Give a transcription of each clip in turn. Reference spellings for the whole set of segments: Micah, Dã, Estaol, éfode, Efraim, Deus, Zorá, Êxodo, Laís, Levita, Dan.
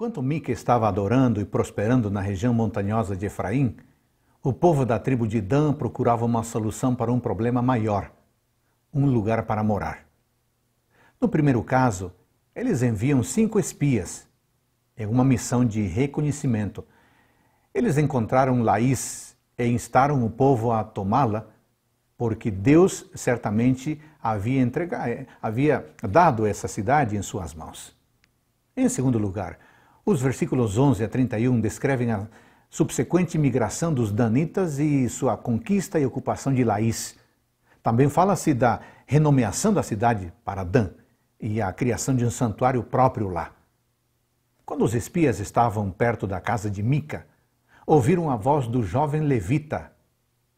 Enquanto Micah estava adorando e prosperando na região montanhosa de Efraim, o povo da tribo de Dan procurava uma solução para um problema maior, um lugar para morar. No primeiro caso, eles enviam 5 espias em uma missão de reconhecimento. Eles encontraram Laís e instaram o povo a tomá-la, porque Deus certamente havia dado essa cidade em suas mãos. Em segundo lugar, os versículos 11 a 31 descrevem a subsequente migração dos danitas e sua conquista e ocupação de Laís. Também fala-se da renomeação da cidade para Dã e a criação de um santuário próprio lá. Quando os espias estavam perto da casa de Micah, ouviram a voz do jovem levita.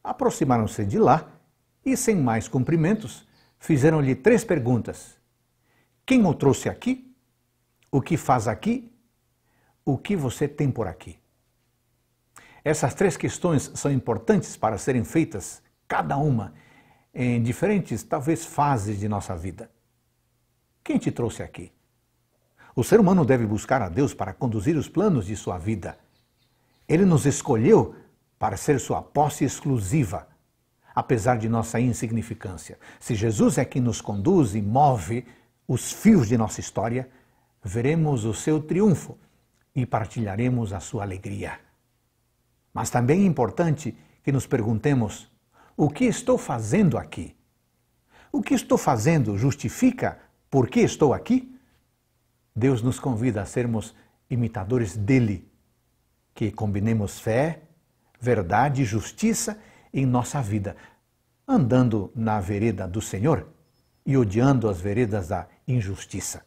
Aproximaram-se de lá e, sem mais cumprimentos, fizeram-lhe 3 perguntas. Quem o trouxe aqui? O que faz aqui? O que você tem por aqui? Essas 3 questões são importantes para serem feitas, cada uma, em diferentes, talvez, fases de nossa vida. Quem te trouxe aqui? O ser humano deve buscar a Deus para conduzir os planos de sua vida. Ele nos escolheu para ser sua posse exclusiva, apesar de nossa insignificância. Se Jesus é quem nos conduz e move os fios de nossa história, veremos o seu triunfo e partilharemos a sua alegria. Mas também é importante que nos perguntemos, o que estou fazendo aqui? O que estou fazendo justifica por que estou aqui? Deus nos convida a sermos imitadores dele, que combinemos fé, verdade e justiça em nossa vida, andando na vereda do Senhor e odiando as veredas da injustiça.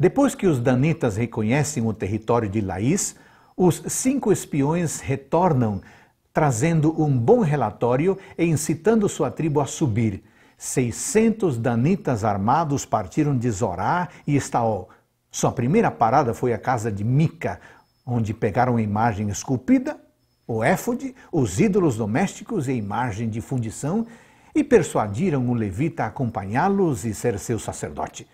Depois que os danitas reconhecem o território de Laís, os 5 espiões retornam, trazendo um bom relatório e incitando sua tribo a subir. 600 danitas armados partiram de Zorá e Estaol. Sua primeira parada foi a casa de Micah, onde pegaram a imagem esculpida, o éfode, os ídolos domésticos e a imagem de fundição e persuadiram o levita a acompanhá-los e ser seu sacerdote.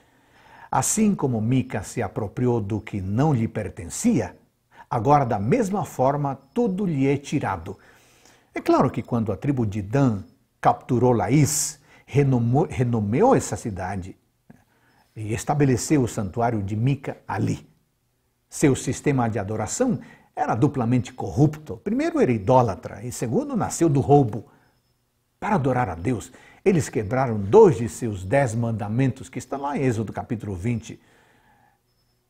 Assim como Micah se apropriou do que não lhe pertencia, agora da mesma forma tudo lhe é tirado. É claro que quando a tribo de Dan capturou Laís, renomeou essa cidade e estabeleceu o santuário de Micah ali. Seu sistema de adoração era duplamente corrupto. Primeiro era idólatra e segundo nasceu do roubo. Para adorar a Deus, eles quebraram 2 de seus 10 mandamentos, que estão lá em Êxodo capítulo 20.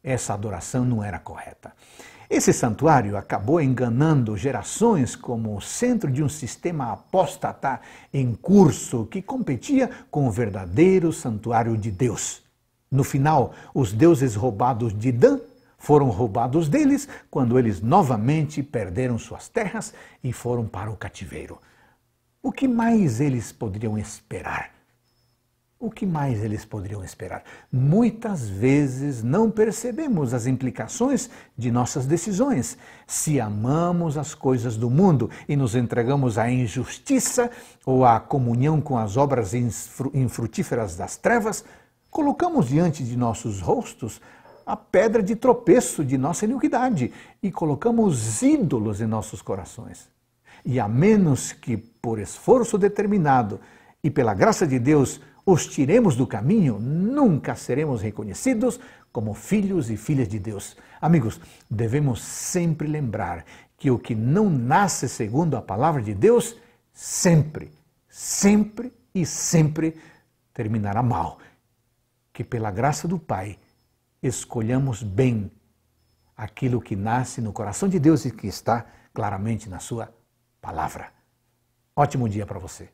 Essa adoração não era correta. Esse santuário acabou enganando gerações como o centro de um sistema apóstata em curso que competia com o verdadeiro santuário de Deus. No final, os deuses roubados de Dan foram roubados deles quando eles novamente perderam suas terras e foram para o cativeiro. O que mais eles poderiam esperar? O que mais eles poderiam esperar? Muitas vezes não percebemos as implicações de nossas decisões. Se amamos as coisas do mundo e nos entregamos à injustiça ou à comunhão com as obras infrutíferas das trevas, colocamos diante de nossos rostos a pedra de tropeço de nossa iniquidade e colocamos ídolos em nossos corações. E a menos que, por esforço determinado e pela graça de Deus, os tiremos do caminho, nunca seremos reconhecidos como filhos e filhas de Deus. Amigos, devemos sempre lembrar que o que não nasce segundo a palavra de Deus, sempre, sempre e sempre terminará mal. Que pela graça do Pai, escolhamos bem aquilo que nasce no coração de Deus e que está claramente na sua palavra. Ótimo dia para você!